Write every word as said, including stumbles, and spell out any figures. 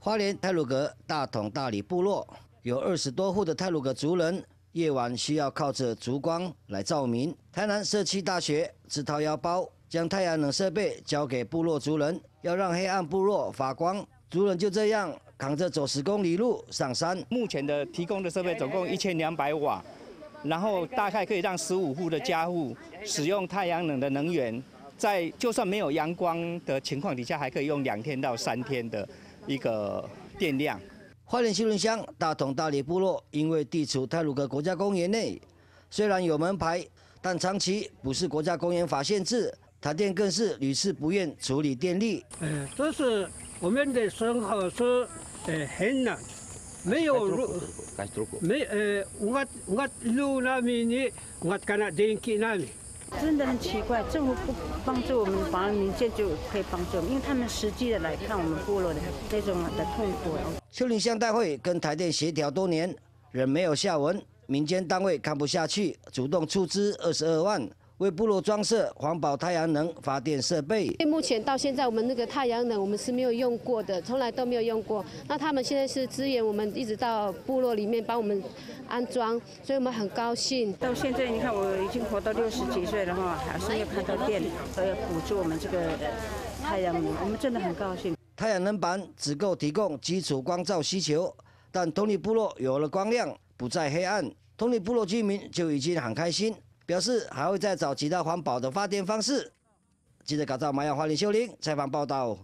花莲太鲁阁大同大里部落有二十多户的太鲁阁族人，夜晚需要靠着烛光来照明。台南社区大学自掏腰包将太阳能设备交给部落族人，要让黑暗部落发光。族人就这样扛着走十公里路上山。目前的提供的设备总共一千两百瓦。 然后大概可以让十五户的家户使用太阳能的能源，在就算没有阳光的情况底下，还可以用两天到三天的一个电量。花莲西仑乡大同大里部落因为地处太鲁阁国家公园内，虽然有门牌，但长期不是国家公园法限制，台电更是屡次不愿处理电力。嗯，这是我们的生活是呃很难。 没有路，没呃，我我路那边呢，我看那电器那边，真的很奇怪，政府不帮助我们，反而民间就可以帮助我们，因为他们实际的来看我们部落的这种的痛苦。秀林乡代会跟台电协调多年，仍没有下文，民间单位看不下去，主动出资二十二万。 为部落装设环保太阳能发电设备。目前到现在，我们那个太阳能我们是没有用过的，从来都没有用过。那他们现在是支援我们，一直到部落里面帮我们安装，所以我们很高兴。到现在，你看我已经活到六十几岁了哈，还是要看到电，呃，补助我们这个太阳能，我们真的很高兴。太阳能板只够提供基础光照需求，但同里部落有了光亮，不再黑暗，同里部落居民就已经很开心。 表示还会再找其他环保的发电方式。记者搞到马雅花莲秀玲采访报道。